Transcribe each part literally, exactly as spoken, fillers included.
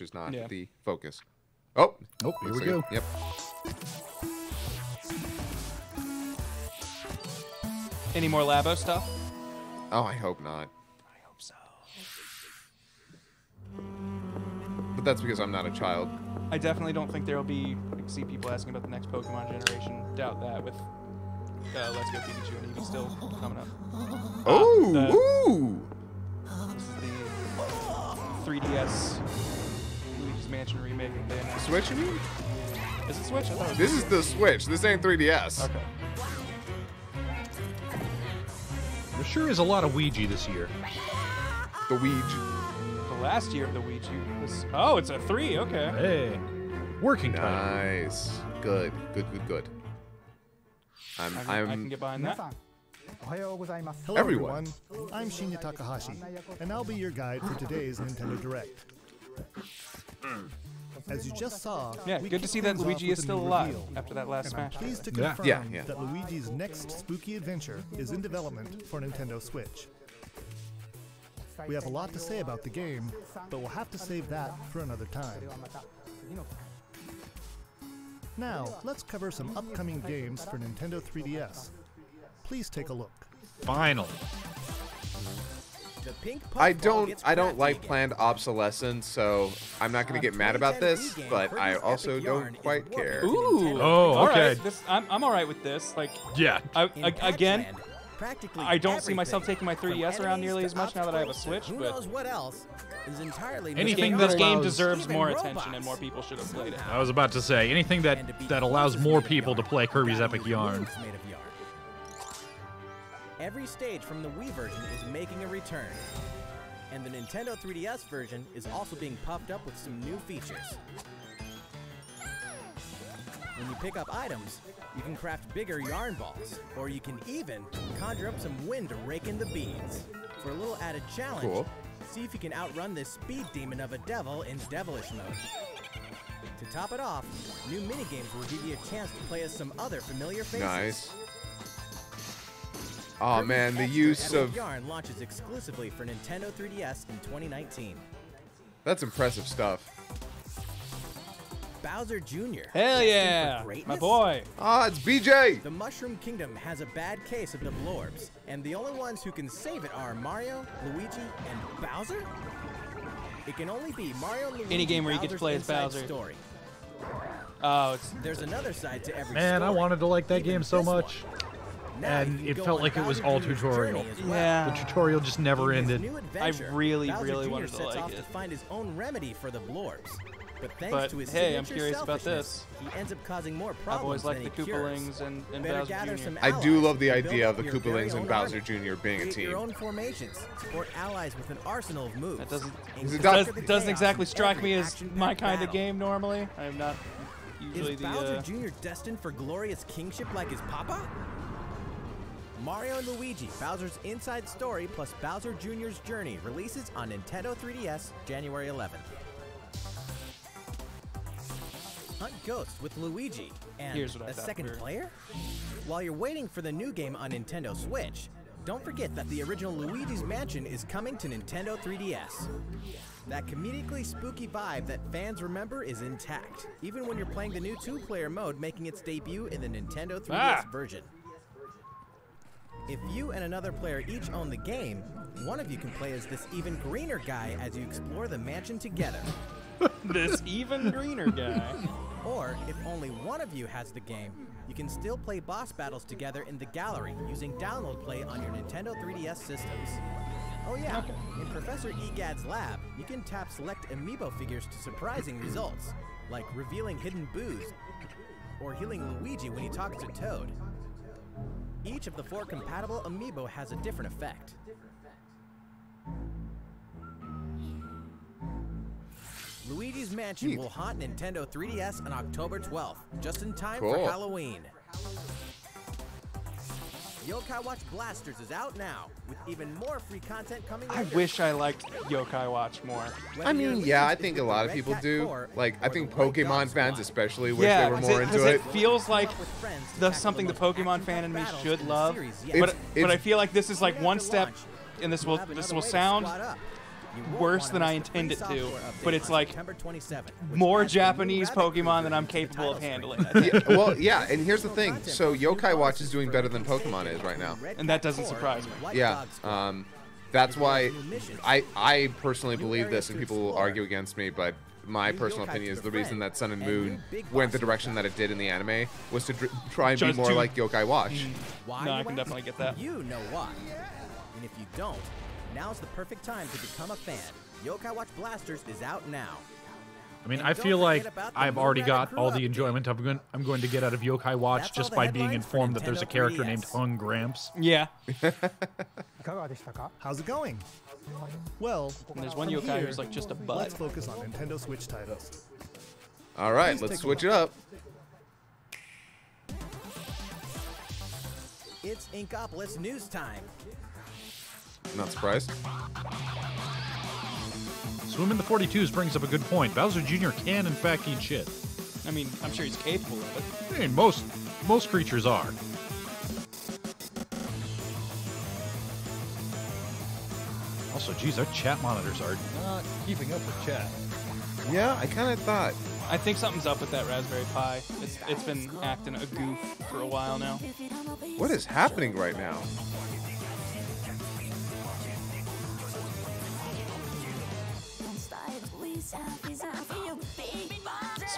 is not yeah. the focus. Oh, nope, here we go. Yep. Any more Labo stuff? Oh, I hope not. I hope so. But that's because I'm not a child. I definitely don't think there will be, like, see people asking about the next Pokemon generation. Doubt that with uh, Let's Go Pikachu and Eevee still coming up. Oh! Uh, the, ooh! This is the three D S Luigi's Mansion remake. Switch, you mean? Is it Switch? I thought it was this is the Switch. This ain't three D S. Okay. There sure is a lot of Ouija this year. The Ouija. Last year of the Ouija was... Oh, it's a three, okay. Hey. Working time. Nice. Good. Good, good, good. I'm, I, can, I'm... I can get behind that. Hello, everyone. everyone. I'm Shinya Takahashi, and I'll be your guide for today's Nintendo Direct. As you just saw... Yeah, good to see that Luigi is still alive reveal. after that last Smash. Pleased to confirm yeah, yeah. that Luigi's next spooky adventure is in development for Nintendo Switch. We have a lot to say about the game, but we'll have to save that for another time. Now, let's cover some upcoming games for Nintendo three D S. Please take a look. Finally. I don't I don't like planned obsolescence, so I'm not going to get mad about this, but I also don't quite care. Ooh. Oh, okay. Right. This, I'm, I'm all right with this. Like, yeah. I, I, again... Practically I don't see myself taking my three D S around nearly as much now that I have a Switch, but who knows what else is entirely anything this game, that allows this game deserves more robots. attention and more people should have played it. I was about to say, anything that, that allows more people to play Kirby's Epic Yarn. Every stage from the Wii version is making a return, and the Nintendo three D S version is also being popped up with some new features. When you pick up items, you can craft bigger yarn balls, or you can even conjure up some wind to rake in the beads. For a little added challenge, cool. see if you can outrun this speed demon of a devil in devilish mode. To top it off, new minigames will give you a chance to play as some other familiar faces. Nice. Oh man, the use of yarn launches exclusively for Nintendo three D S in twenty nineteen. That's impressive stuff. Bowser Junior Hell yeah! My boy! Ah, it's B J! The Mushroom Kingdom has a bad case of the blorbs, and the only ones who can save it are Mario, Luigi, and Bowser? It can only be Mario, Luigi, any game where you get to play as Bowser. Story. Oh, it's, there's another side to every Man, story. I wanted to like that Even game so much. And it felt like it was all tutorial. Well. Yeah. The tutorial just never endended. I really, Bowser really Junior wanted to like it. To find his own remedy for the blorbs. But, thanks but to his hey, I'm curious about this. He ends up causing more problems I've always liked the Koopalings and, and Bowser Junior I do love the idea of the Koopalings and Bowser Junior being a team. Your own formations, support allies with an arsenal of moves. That doesn't, it does, it doesn't exactly strike me as my kind of game normally. I'm not usually the... Is Bowser uh, Junior destined for glorious kingship like his papa? Mario and Luigi, Bowser's Inside Story plus Bowser Junior's Journey releases on Nintendo three D S January eleventh. Hunt ghosts with Luigi and Here's what I a second weird. player? While you're waiting for the new game on Nintendo Switch, don't forget that the original Luigi's Mansion is coming to Nintendo three D S. That comedically spooky vibe that fans remember is intact, even when you're playing the new two-player mode making its debut in the Nintendo three D S ah. version. If you and another player each own the game, one of you can play as this even greener guy as you explore the mansion together. This even greener guy. Or, if only one of you has the game, you can still play boss battles together in the gallery using download play on your Nintendo three D S systems. Oh yeah, okay. In Professor Egad's lab, you can tap select amiibo figures to surprising results, like revealing hidden booze, or healing Luigi when he talks to Toad. Each of the four compatible amiibo has a different effect. Luigi's Mansion Neat. will haunt Nintendo three D S on October twelfth, just in time cool. for Halloween. Yo-Kai Watch Blasters is out now, with even more free content coming I later. wish I liked Yo-Kai Watch more. Whether I mean, yeah, I think a lot of people do. Like, I think Pokemon fans especially wish yeah, they were more it, into it. It feels like the, something the Pokemon fan in me should love, series, yeah. but, it's, it's, but I feel like this is like one step, and this will this will sound worse than I intend it to, but it's like more Japanese Pokemon than I'm capable of handling. Yeah, well, yeah, and here's the thing. So Yo-Kai Watch is doing better than Pokemon is right now. And that doesn't surprise me. Yeah. Um, that's why I, I personally believe this, and people will argue against me, but my personal opinion is the reason that Sun and Moon went the direction that it did in the anime was to try and be more like Yo-Kai Watch. No, I can definitely get that. You know why. And if you don't, now's the perfect time to become a fan. Yo-Kai Watch Blasters is out now. I mean, I feel like I've already got all the enjoyment I'm going, I'm going to get out of Yo-Kai Watch just by being informed that there's a character named Hung Gramps. Yeah. How's it going? Well, and there's one Yo-Kai who's like just a bud. Let's focus on Nintendo Switch titles. All right, let's switch it up. It's Inkopolis news time. Not surprised. Swim in the forty-twos brings up a good point. Bowser Junior can, in fact, eat shit. I mean, I'm sure he's capable of it. I mean, most, most creatures are. Also, geez, our chat monitors are not keeping up with chat. Yeah, I kind of thought. I think something's up with that Raspberry Pi. It's, it's been acting a goof for a while now. What is happening right now?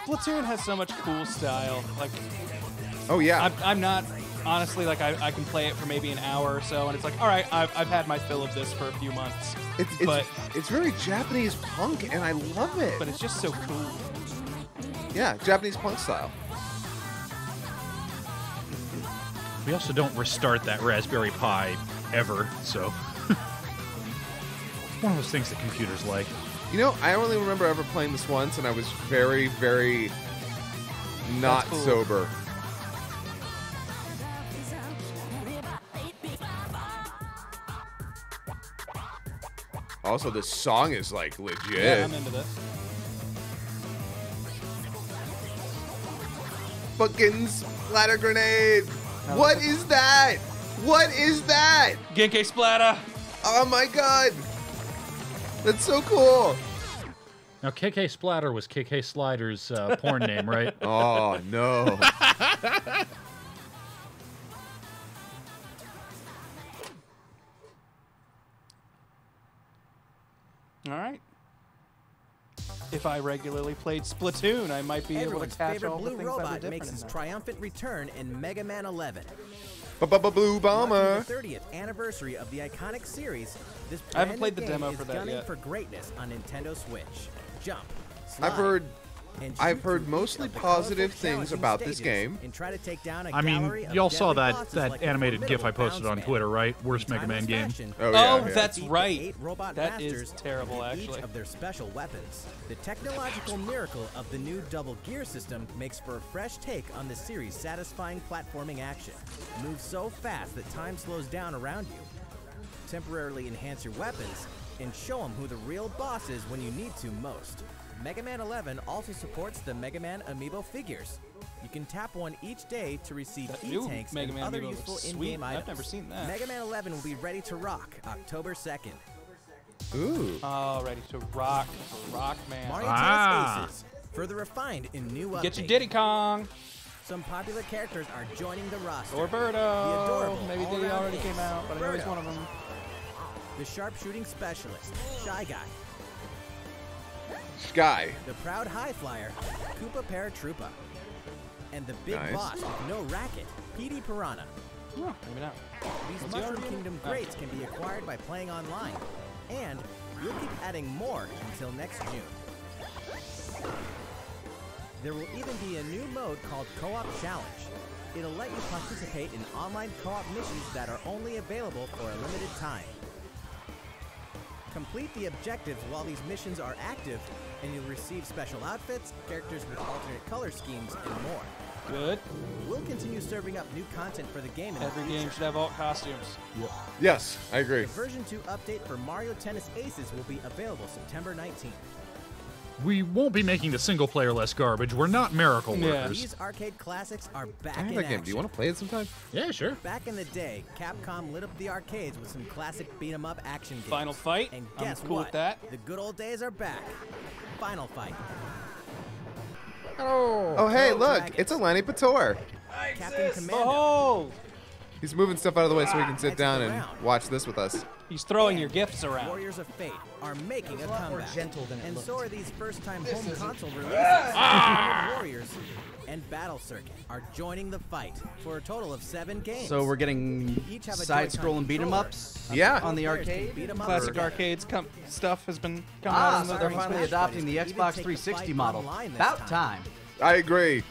Splatoon has so much cool style. Like, oh yeah, I'm, I'm not honestly like I, I can play it for maybe an hour or so, and it's like, all right, I've, I've had my fill of this for a few months. It's, it's, but it's very Japanese punk, and I love it. But it's just so cool. Yeah, Japanese punk style. We also don't restart that Raspberry Pi ever, so one of those things that computers like. You know, I only remember ever playing this once, and I was very, very not cool. sober. Also, this song is, like, legit. Yeah, I'm into this. Fucking splatter grenade! What like is that? What is that? Genkai splatter! Oh, my God! That's so cool. Now, K K Splatter was K K Slider's uh, porn name, right? Oh, no. All right. If I regularly played Splatoon, I might be Everyone's able to catch all the things that are different. Makes its triumphant return in Mega Man eleven. Blue Bomber. The thirtieth anniversary of the iconic series. This I haven't played the demo for that yet. For greatness on Nintendo Switch. Jump. Slide, I've heard I've heard mostly positive things about this game. Try to take down a I mean, y'all saw that that like animated GIF I posted on Twitter, right? Worst Mega Man game. Oh, yeah, oh yeah. That's right. That is terrible, actually. Of their special weapons. The technological miracle of the new double gear system makes for a fresh take on the series' satisfying platforming action. Move so fast that time slows down around you. Temporarily enhance your weapons and show them who the real boss is when you need to most. Mega Man eleven also supports the Mega Man Amiibo figures. You can tap one each day to receive E-Tanks and other useful in-game items. I've never seen that. Mega Man eleven will be ready to rock October second. Ooh. Oh, ready to rock. Rock, man. Mario Tennis Aces. Further refined in new updates. Get your Diddy Kong. Some popular characters are joining the roster. Orberto. The adorable. Maybe Diddy already came out, but I know he's one of them. The sharpshooting specialist, Shy Guy. Sky. The proud high flyer, Koopa Paratroopa. And the big nice. boss with no racket, P D Piranha. Oh, maybe not. These What's Mushroom Kingdom grades can be acquired by playing online. And we'll keep adding more until next June. There will even be a new mode called Co-op Challenge. It'll let you participate in online co-op missions that are only available for a limited time. Complete the objectives while these missions are active, and you'll receive special outfits, characters with alternate color schemes, and more. Good. We'll continue serving up new content for the game. In Every the game should have alt costumes. Yeah. Yes, I agree. The version two update for Mario Tennis Aces will be available September nineteenth. we won't be making the single-player less garbage. We're not miracle workers. Yeah. These arcade classics are back in action. Game. Do you want to play it sometime? Yeah, sure. Back in the day, Capcom lit up the arcades with some classic beat-em-up action games. Final Fight. And guess I'm cool what? With that. The good old days are back. Final Fight. Oh, oh hey, look. Dragons. It's Eleni Pator. I Captain exist. Commando. Oh. He's moving stuff out of the way so we can sit down and watch this with us. He's throwing and your gifts around. Warriors of Fate are making There's a comeback. More gentle than it and looked. So are these first-time home isn't... console releases. Ah! Warriors and Battle Circuit are joining the fight for a total of seven games. So we're getting side-scrolling beat-em-ups yeah. on the arcade. Classic arcades com stuff has been coming ah, out. So they're finally adopting the Xbox three sixty model. About time. I agree.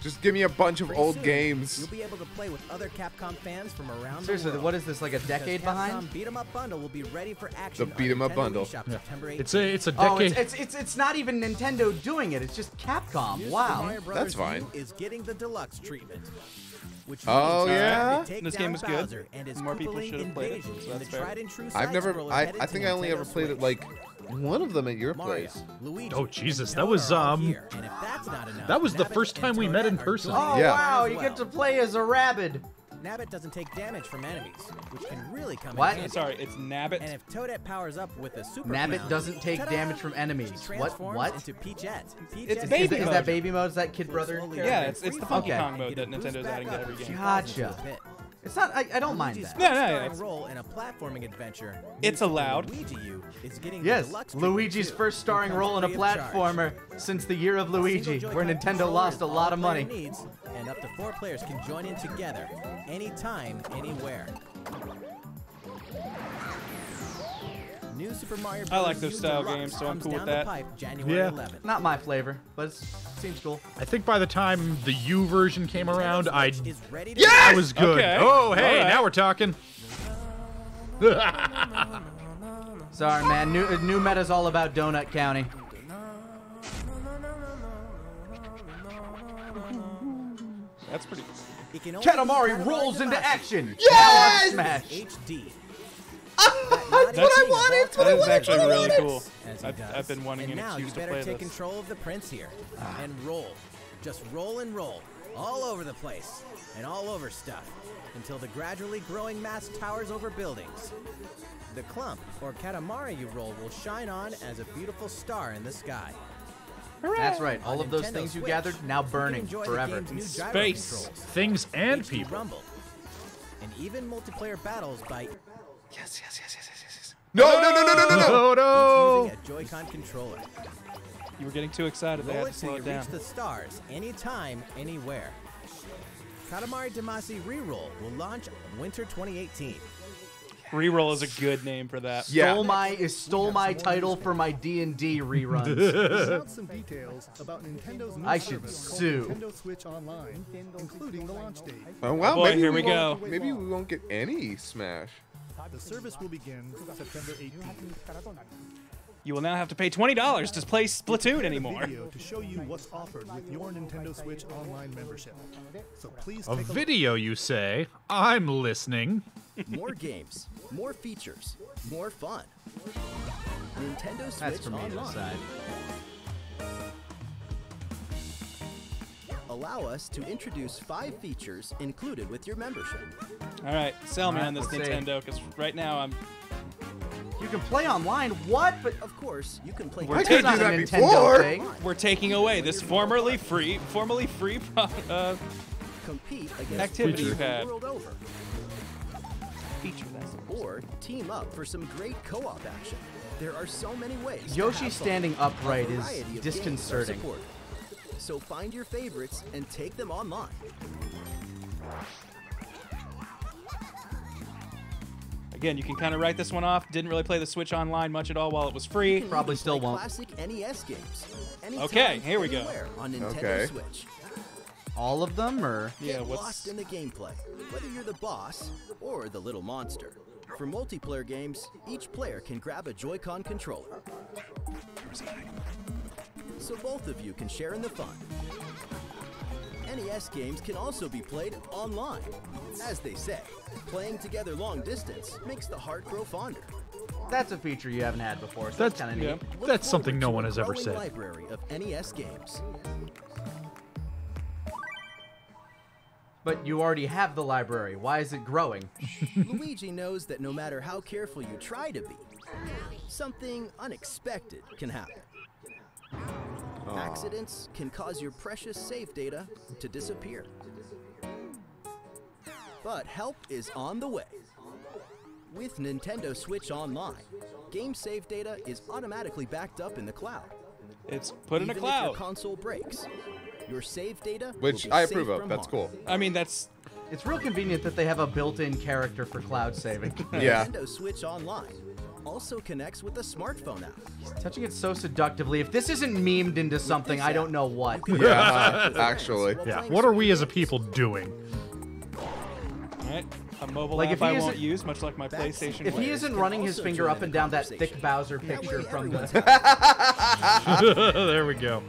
Just give me a bunch of Pretty old soon, games. You'll be able to play with other Capcom fans from around Seriously, the world. What is this, like a decade because behind? Capcom Beat'em Up Bundle will be ready for action. The Beat'em Up Bundle. Yeah. It's a it's a decade. Oh, it's, it's it's it's not even Nintendo doing it. It's just Capcom. Wow. That's fine. Is getting the deluxe treatment. Which oh yeah. This game is good. More people should have played it. So that's fair. I've never. I I think I only Nintendo ever played Switch. It like. One of them at your Mario, place. Luigi, oh Jesus, that was um, enough, that was the Nabbit first time we met in person. Oh yeah. Wow, you get to play as a rabbit. Nabbit doesn't take damage from enemies, which can really come. What? In Sorry, it's Nabbit. And if Toadette powers up with a super. Nabbit pound, doesn't take damage from enemies. What? What? Into Peachette. Peachette. It's baby. Is that, is that baby mode? Is that kid brother? Yeah, it's, it's the Funky okay. Kong mode that Nintendo's adding to every game. Gotcha. It's not. I, I don't mind that. No, no, no. Role in a platforming adventure. It's allowed. Luigi U is getting yes, Luigi's first starring role in a platformer since the year of Luigi, where Nintendo lost a lot of money. Needs, and up to four players can join in together, anytime, anywhere. New Super Mario Bros. I like those style games, so I'm cool with that. Pipe, January eleventh. Not my flavor, but it seems cool. I think by the time the U version came around, I yes! I was good. Okay. Oh, hey, right. Now we're talking. Sorry, man. New, new meta's all about Donut County. That's pretty cool. Katamari rolls into action. Yes! Smash. H D. That's what I wanted! That's what I wanted! That's actually really cool. I've, I've been wanting an excuse to play this. And now you better take control of the prince here. Ah. And roll. Just roll and roll. All over the place. And all over stuff. Until the gradually growing mass towers over buildings. The clump, or Katamari you roll, will shine on as a beautiful star in the sky. Hooray. That's right. All of those Nintendo things Switch, you gathered, now burning forever. Space. Things and people. Rumble. And even multiplayer battles by... Yes, yes, yes, yes, yes, yes. No, no, no, no, no, no, no, no. Using a Joy-Con controller. You were getting too excited. Roll I had to slow it down. Reach the stars anytime, anywhere. Katamari Damacy Reroll will launch winter twenty eighteen. Reroll is a good name for that. Yeah. Stole my is stole my title for my D and D reruns. Some details about Nintendo's new I should sue. Nintendo Switch Online, including the launch date. Oh wow! Boy, maybe here we, we go. Maybe we won't get any Smash. The service will begin September eighteenth. You will now have to pay twenty dollars to play Splatoon anymore. A video to show you what's offered with your Nintendo Switch Online membership. So please take a, a video, you say? I'm listening. More games, more features, more fun. Nintendo Switch That's for me Online. To decide. Allow us to introduce five features included with your membership. All right, sell me on this Nintendo, because right now I'm... You can play online? What? But of course, you can play... I couldn't do that before! We're taking away this formerly free, formerly free uh, compete against activity you had. Feature that. Or team up for some great co-op action. There are so many ways... Yoshi standing upright is disconcerting. So find your favorites and take them online. Again, you can kind of write this one off. Didn't really play the Switch Online much at all while it was free. Probably still won't. Classic N E S games. Anytime, okay, here we go. On Nintendo okay. Switch. All of them, or yeah, get what's... lost in the gameplay? Whether you're the boss or the little monster. For multiplayer games, each player can grab a Joy-Con controller. So both of you can share in the fun. N E S games can also be played online. As they say, playing together long distance makes the heart grow fonder. that's a feature you haven't had before. So that's, that's kind of yeah, neat. That's something no one has ever said. Library of N E S games. But you already have the library. Why is it growing? Luigi knows that no matter how careful you try to be, something unexpected can happen. Aww. Accidents can cause your precious save data to disappear. But help is on the way. With Nintendo Switch Online, game save data is automatically backed up in the cloud. It's put in a cloud. Even if your console breaks, your save data, which I approve of. That's cool. I mean, that's it's real convenient that they have a built-in character for cloud saving. Yeah. Nintendo Switch Online also connects with the smartphone app. He's touching it so seductively. If this isn't memed into something, I don't know what. Yeah, actually. Yeah. What are we as a people doing? Right. A mobile like app if I won't use, much like my PlayStation. If he isn't running his finger up and down that thick Bowser picture from the... There we go.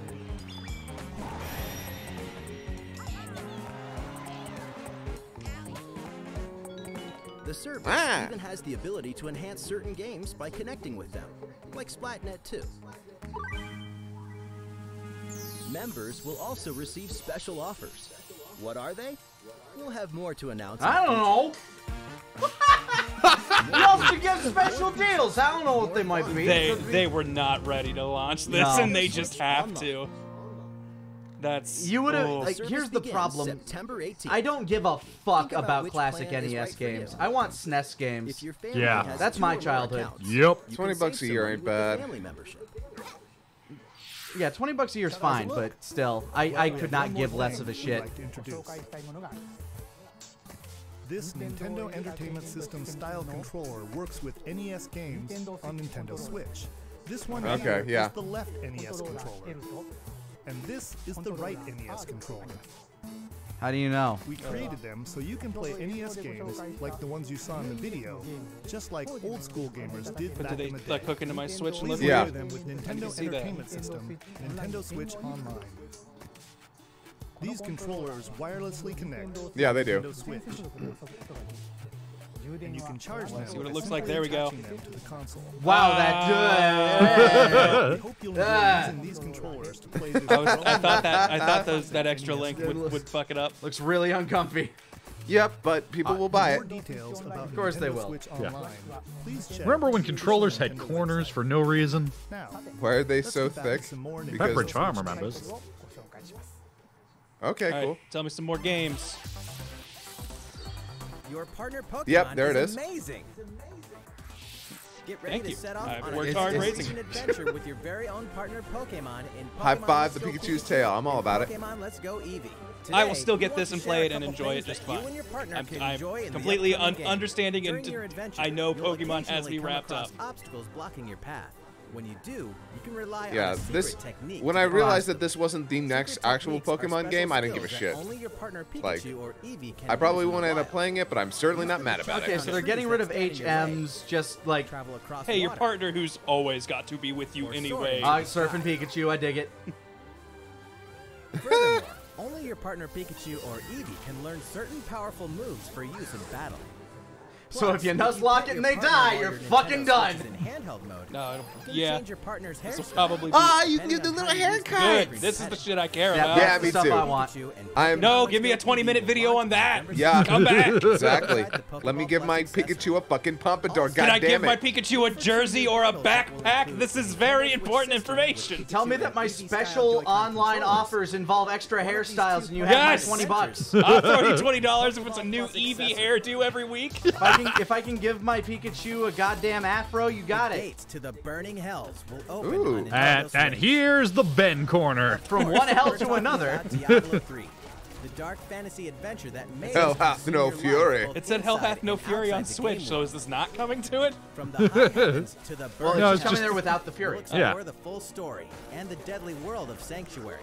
The service ah. even has the ability to enhance certain games by connecting with them, like Splatnet two. Members will also receive special offers. What are they? We'll have more to announce. I don't know. Who else to give special deals? I don't know what they might be. They, they were not ready to launch this, no. and they just have to. That's you would have. Oh. Like, here's the problem. September eighteenth. I don't give a fuck about, about classic N E S right games. I want S N E S games. Yeah, that's my childhood. Accounts, yep. twenty bucks a year ain't bad. Yeah, twenty bucks a year's fine, but still, I, I could not give less of a shit. This Nintendo Entertainment System style controller works with N E S games on Nintendo Switch. This one okay, here yeah. is the left N E S controller. And this is the right N E S controller. How do you know? We created them so you can play N E S games like the ones you saw in the video, just like old school gamers did back in the day. But did they hook into my Switch and look yeah. them with Nintendo Entertainment System, Nintendo Switch Online. These controllers wirelessly connect. Yeah, they do. Nintendo Switch. And you can charge them. See what it looks like. There we go. To the console. Wow, wow, that good. uh. these controllers to play I, was, I thought that I thought those, that extra link would, would fuck it up. Looks really uncomfy. Yep, but people uh, will buy it. Details about of course Nintendo they will. Yeah. Check. Remember when controllers had corners for no reason? Why are they so thick? Pepper Charm remembers. Okay, right, cool. Tell me some more games. Your partner Pokemon yep, there it is. Is amazing. Get ready Thank to you. Set off I've on worked hard racing adventure with your very own partner Pokemon in Pokemon High five the Pikachu's Pikachu. Tail. I'm all about it. Pokemon Let's Go Eevee. Today, I will still get this and play it and enjoy it just fine. You I'm, I'm completely un game. Understanding and I know Pokemon has me wrapped up. Obstacles blocking your path. When you do, you can rely yeah, on a this. Technique when I realized that this wasn't the next actual Pokemon game, I didn't give a shit. Only your partner, Pikachu like, or Eevee can I probably won't end up playing it, but I'm certainly not mad about okay, it. Okay, so they're getting rid of H Ms, just like, travel across hey, your partner who's always got to be with you anyway. Uh, surfing Pikachu, I dig it. Furthermore, only your partner, Pikachu or Eevee can learn certain powerful moves for use in battle. So if you nuzlocke it and they die, you're fucking done. No, yeah. This will probably be ah, you can do the little haircut. Good. This is the shit I care about. Yeah, me too. I want. I am no, give me a twenty minute video on that. Yeah. Come back. Exactly. Let me give my Pikachu a fucking pompadour. God damn it. Can I give my Pikachu a jersey or a backpack? This is very important information. Tell me that my special online offers involve extra hairstyles and you have yes. my twenty bucks. I'll throw you twenty dollars if it's a new Eevee hairdo every week. If I can give my Pikachu a goddamn afro, you got it. Gates to the burning hells will open Ooh. On and, and here's the Ben corner. From one hell to another. Diablo three, the dark fantasy adventure that may Hell hath no fury. It said Hell hath no fury on Switch, so is this not coming to it? From the high heavens to the burning no, it's coming there without the fury. We'll explore yeah. the full story and the deadly world of Sanctuary.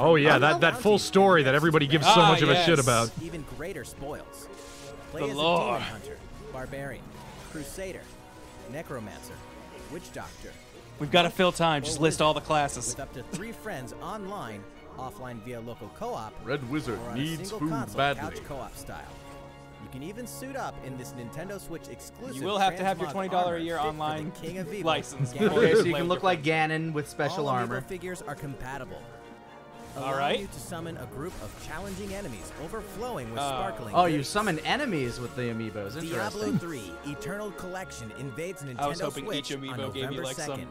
Oh yeah, that that full story that everybody gives so much ah, yes. of a shit about. Even greater spoils. Play the lore. Hunter, barbarian, crusader, necromancer, witch doctor. We've got to fill time. Just list all the classes. With up to three friends online, offline via local co-op. Red Wizard needs food badly. Couch co-op style. You can even suit up in this Nintendo Switch exclusive. You will have to have your twenty dollars a year online King of license. Okay, so you can look like Ganon with special all armor. All figures are compatible. Allow all right. You to summon a group of challenging enemies, overflowing with uh, sparkling. Oh, groups. You summon enemies with the amiibos. Interesting. Diablo three Eternal Collection invades Nintendo Switch. I was hoping Switch each amiibo gave you like second.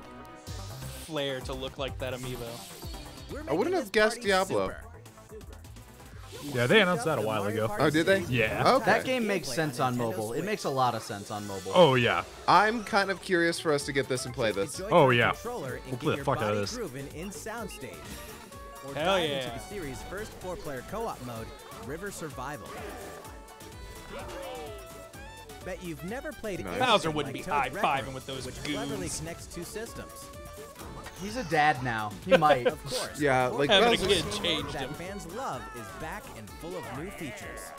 Some flair to look like that amiibo. I wouldn't have guessed Diablo. Super. Yeah, they announced that a while ago. Oh, did they? Yeah. Okay. That game makes sense on mobile. It makes a lot of sense on mobile. Oh, yeah. I'm kind of curious for us to get this and play this. Oh, yeah. We'll play the fuck out of this. Hell yeah. Into the series' first four-player co-op mode, River Survival. Bet you've never played nice. Bowser wouldn't like be high-fiving with those goons. Connects two systems. He's a dad now. He might. Of course. Yeah, like having a kid changed him. That fans love is back and full of new features.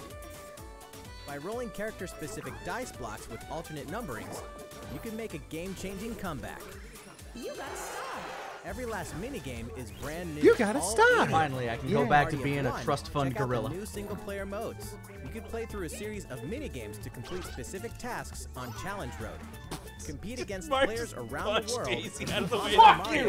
By rolling character-specific dice blocks with alternate numberings, you can make a game-changing comeback. You got stuck. Every last minigame is brand new. You gotta stop! Finally, I can yeah. go back to being a trust fund gorilla. New single-player modes. You could play through a series of minigames to complete specific tasks on Challenge Road. Compete against Mark's players around the world. Out of the way. Fuck you!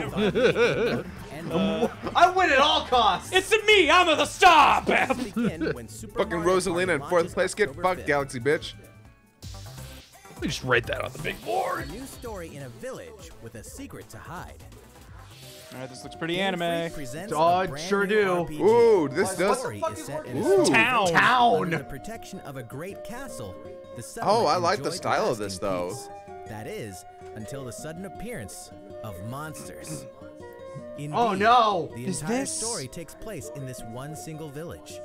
uh, I win at all costs! It's me! I'm the star, Bam! Fucking Rosalina in fourth place. Get fucked, Galaxy bitch. Let me just write that on the big board. A new story in a village with a secret to hide. Alright, this looks pretty anime. Oh, it sure do. R P G. Ooh, this does. Ooh. Town. Town. The protection of a great castle. The oh, I like the style of this, though. Peace. That is, until the sudden appearance of monsters. Indeed, oh, no. The is entire this? Story takes place in this one single village.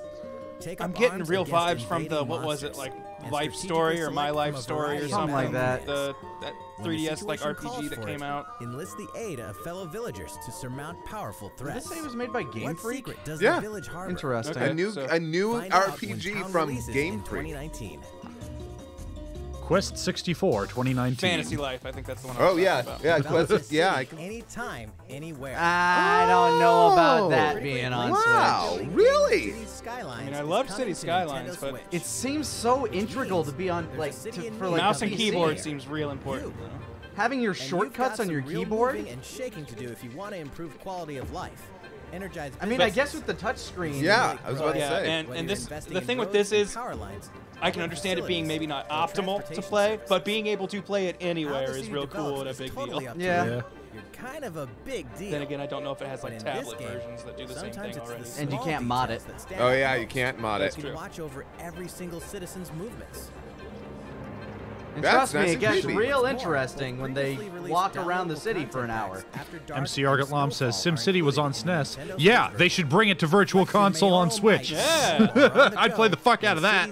Take I'm getting real vibes from the, what was it, like, Life Story or My Life Story or something like that. The, that three D S like R P G that came out. Enlist the aid of fellow villagers to surmount powerful threats. Did this say it was made by Game Freak? Yeah, interesting. Okay, a new, so a new R P G from Game Freak. Quest sixty-four, twenty nineteen. Fantasy Life, I think that's the one I was oh, yeah. about. Yeah, Quest, yeah. I can... Anytime, anywhere. I don't know about that being on wow, Switch. Wow, really? I mean, I love City Skylines, but it seems so integral to be on, like, to, for like mouse and keyboard seems real important. You. Having your and shortcuts on your keyboard and shaking to do if you want to improve quality of life. Energized. I mean, but I guess with the touch screen. Yeah, I was about yeah, to say. And, and this, the thing with this is, I can understand it being maybe not optimal to play, but being able to play it anywhere is real cool and a big deal. Yeah. yeah. You're kind of a big deal. Then again, I don't know if it has like tablet game, versions that do the same thing already. And you can't mod it. Oh yeah, you can't mod it. You can watch over every single citizen's movements. And trust me, it gets real interesting when they walk around the city for an hour. M C Argatlam says SimCity was on S N E S. Yeah, they should bring it to Virtual Console on Switch. Yeah. I'd play the fuck out of that.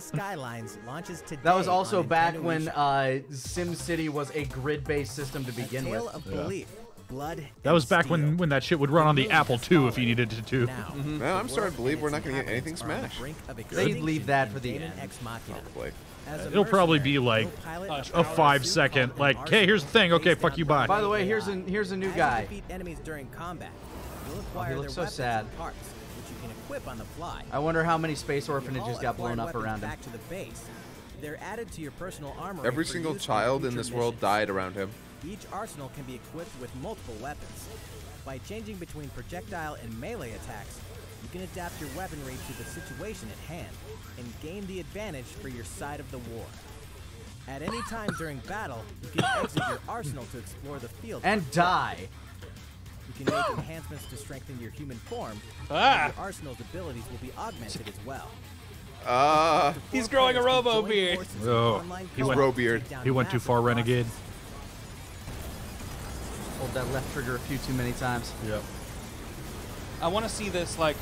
That was also back when uh, SimCity was a grid-based system to begin with. Yeah. Blood that was back when, when that shit would run on the Apple two if you needed it to. Now, mm-hmm. well, I'm starting to believe we're not going to get anything Smash. They'd leave that for the end. Probably. It'll probably be like a five second, like, hey, here's the thing. Okay, fuck you, bye. By the way, here's a, here's a new guy. Oh, he looks so sad. I wonder how many space orphanages got blown up around him. They're added to your personal armor. Every single child in this world died around him. Each arsenal can be equipped with multiple weapons. By changing between projectile and melee attacks, you can adapt your weaponry to the situation at hand and gain the advantage for your side of the war. At any time during battle, you can exit your arsenal to explore the field and die. You can make enhancements to strengthen your human form, ah. and your arsenal's abilities will be augmented as well. Ah, uh, he's growing a robo beard. Oh, he went robo beard. He went too far, renegade. Hold that left trigger a few too many times. Yep. I want to see this, like,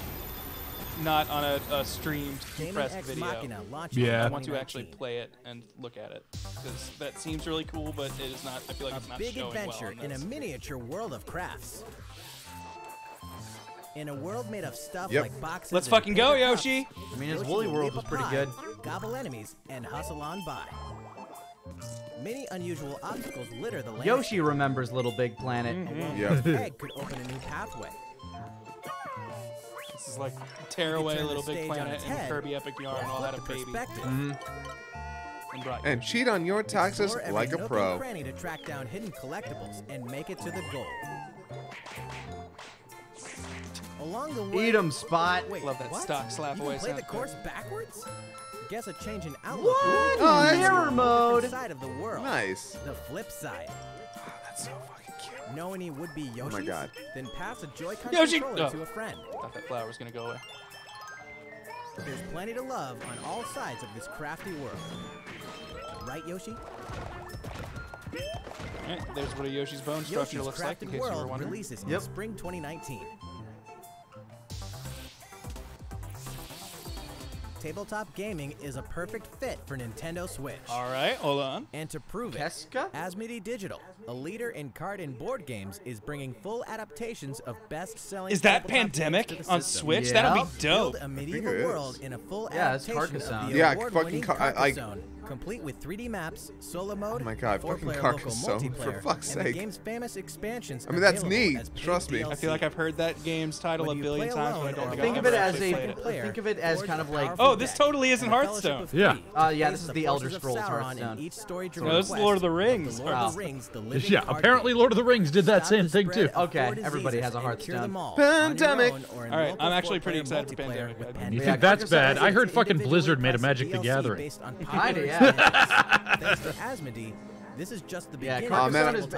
not on a, a streamed, compressed video. Yeah. I want to actually play it and look at it, because that seems really cool, but it is not. I feel like it's not showing well on this. A big adventure in a miniature world of crafts. In a world made of stuff yep. like boxes. Let's fucking go, Yoshi! I mean, his Woolly World was pretty good. Gobble enemies and hustle on by. Many unusual obstacles litter the land. Yoshi remembers Little Big Planet. Mm-hmm. Yeah. An egg could open a new pathway. This is like tear away Little Big Planet and Kirby Epic Yarn all had a baby. Mm-hmm. and cheat on your taxes like a pro. To track down hidden collectibles and make it to the goal. Along the way, eat 'em, Spot. Wait, love that what? Stock slap away. Play the course good. Backwards? Guess a change in outlook. What? Oh, mirror mode. Side of the world. Nice. The flip side. Oh, that's so fucking cute. Know any would-be Yoshis? Oh my god. Then pass a Joy-Con Yoshi controller oh. to a friend. Thought that flower was gonna go away. There's plenty to love on all sides of this crafty world. Right, Yoshi? Right, there's what a Yoshi's bone structure Yoshi's looks like, in case you were wondering. Releases yep. in spring twenty nineteen. Tabletop gaming is a perfect fit for Nintendo Switch. All right, hold on. And to prove Keska? It, Asmodee Digital, a leader in card and board games, is bringing full adaptations of best-selling. Is that Pandemic on Switch? Yeah. That'll be dope. Build a medieval world in a full yeah, adaptation of the yeah, award-winning Carcassonne, complete with three D maps, solo mode, oh my God, four-player local multiplayer, for fuck's sake. And the game's famous expansions. I mean, that's neat. Trust me. D L C. I feel like I've heard that game's title when a billion times. But I don't think, think of it as a it. think of it as kind of like. Oh, this totally isn't Hearthstone. Yeah. Uh, yeah, this is the Elder Scrolls Hearthstone. Each story no, this is Lord of the Rings. Lord of the Rings the yeah, apparently Lord of the Rings did that same thing too. Okay, everybody has a Hearthstone. Pandemic. All right, I'm actually pretty excited for Pandemic. You think that's bad? I heard fucking Blizzard made a Magic the Gathering. Kinda, yeah. Thanks to Asmodee, this is just the beginning. Yeah,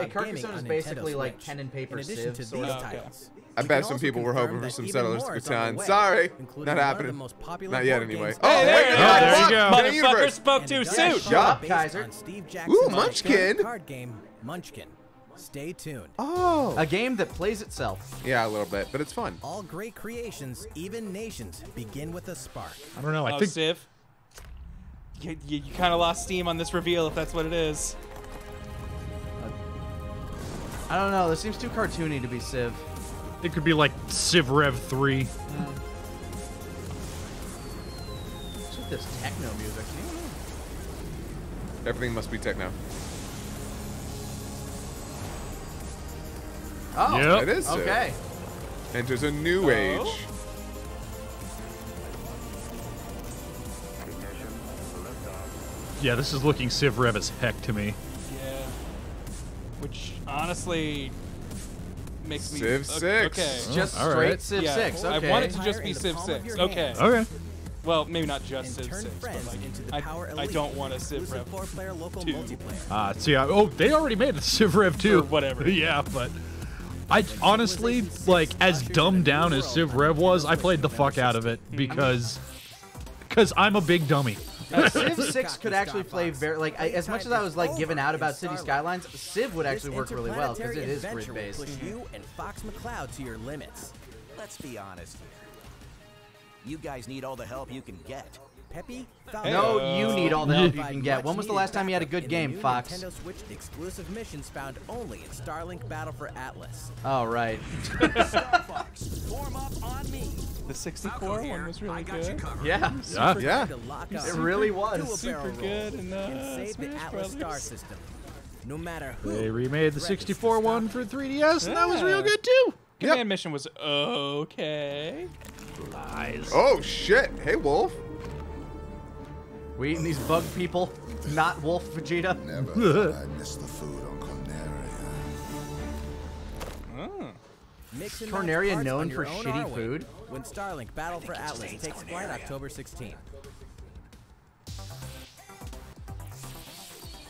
Carcassonne is basically like pen and paper Civ sort of titles. I bet some people were hoping for some Settlers of Catan. Sorry, not happening. Not yet, anyway. Oh, hey, wait, there, there you go. Motherfucker spoke too soon. Shut up, Kaiser. Ooh, Munchkin. Card game, Munchkin. Stay tuned. Oh, a game that plays itself. Yeah, a little bit, but it's fun. All great creations, even nations, begin with a spark. I don't know. I think Civ. You, you, you kind of lost steam on this reveal, if that's what it is. I don't know. This seems too cartoony to be Civ. It could be like Civ Rev three. Mm. What's with this techno music? Everything must be techno. Oh, yep. It is. Okay. Civ. Enters a new oh. age. Yeah, this is looking Civ Rev as heck to me. Yeah. Which, honestly, makes me... Civ okay, six. Okay. Oh, just straight right. Civ yeah. six. Okay. I want it to just be Civ six. Okay. Okay. Well, maybe not just Civ six, but like, I, I don't want a Civ Rev two. Uh, see, I, oh, they already made a Civ Rev two. Or whatever. Yeah, but... I honestly, like, as dumbed down as Civ Rev was, I played the fuck out of it because... Because I'm a big dummy. Uh, Civ six could actually play very like I, as much as I was like given out about City Skylines. Civ would actually work really well because it is grid based. Push you and Fox McCloud to your limits. Let's be honest here. You guys need all the help you can get. Peppy, no, you need all the help you can get. When was the last time you had a good game, Fox? Nintendo Switch exclusive missions found only in Starlink Battle for Atlas. All right. Star Fox, warm up on me. The sixty-core one was really good. Yeah, yeah, yeah. It really was. Super good and save the Atlas Star System. No matter who. They remade the sixty-four one for three D S, and that was real good too. Command mission was okay. Lies. Oh shit! Hey, Wolf. We eating these bug people, not Wolf Vegeta. Never. I miss the food on Corneria. Is Corneria known for shitty food? When Starlink Battle for Atlas takes flight October sixteenth.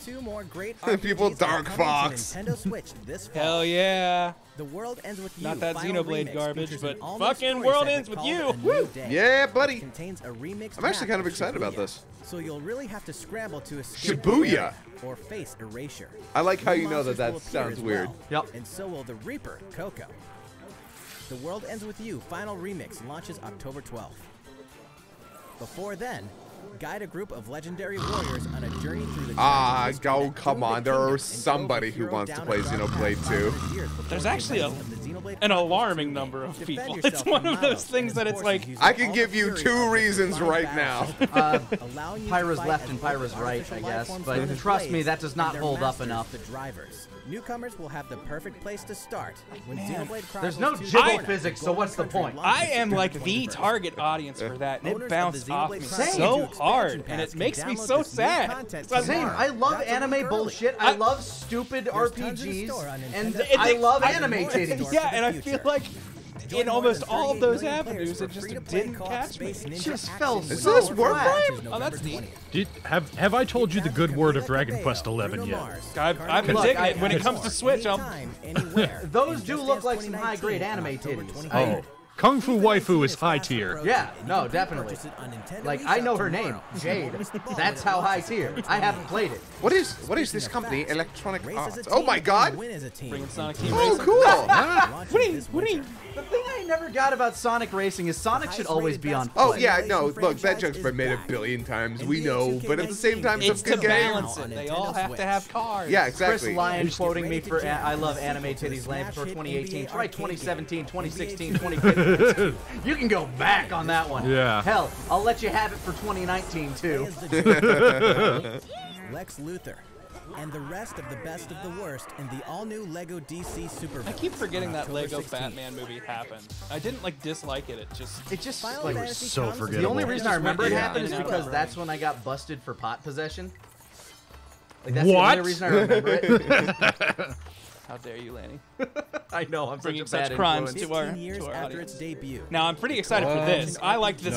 Two more great people Dark Fox. Nintendo Switch this fall. Hell yeah. The World Ends with You. Not that Xenoblade garbage, but fucking World Ends with You. Woo. Yeah, buddy. Contains a remix. I'm actually kind of excited about this. So you'll really have to scramble to escape Shibuya or face erasure. I like how you know that that sounds weird. Yep. And so will the Reaper, Coco. The World Ends with You Final Remix launches October twelfth. Before then, guide a group of legendary warriors on a journey through the ah, go, come on. There are somebody who wants to play Xenoblade two. There's actually a an alarming number of people. It's one of those things that it's like, I can give you two reasons right now. uh, Pyro's left and Pyro's right, I guess, but trust me, that does not hold up enough. The drivers. Newcomers will have the perfect place to start. When There's no jiggle physics, so what's the point? I am like the target audience for that, and it bounced off me so hard, and it makes me so sad. Same. I love anime bullshit. I love stupid R P Gs, and I love anime titties. Yeah, and I feel like in almost all of those avenues, it just didn't catch me. It just fell so Is this word rhyme? Oh, that's neat. Did, have, have I told you the good word of Dragon Quest eleven yet? I've, I've been digging it. When it comes to Switch, I'll... Those do look like some high-grade anime titties. Oh. Kung Fu Waifu is high tier. Yeah, no, definitely. Like, I know her name, Jade. That's how high tier. I haven't played it. What is what is this company, Electronic Arts? Oh my god! Oh, cool! What is, what is, the thing I never got about Sonic Racing is Sonic should always be on. Oh yeah, no, look, that joke's been made a billion times, we know, but at the same time, it's a good game. They all have to have cars. Yeah, exactly. Chris Lyon quoting me for I love anime titties lamp for twenty eighteen. Try twenty seventeen, twenty sixteen, twenty fifteen. You can go back on that one. Yeah. Hell, I'll let you have it for twenty nineteen too. Lex Luthor and the rest of the best of the worst in the all-new LEGO D C Super Bowl. I keep forgetting that LEGO Batman movie happened. I didn't like dislike it. It just it just like was so forgettable. The only reason I remember it happened is because that's when I got busted for pot possession. Like that's what? The only reason I remember it. How dare you, Lanny? I know, I'm bringing such, a bad such crimes to our, to our audience. After its debut. Now, I'm pretty excited um, for this. I liked this no. game.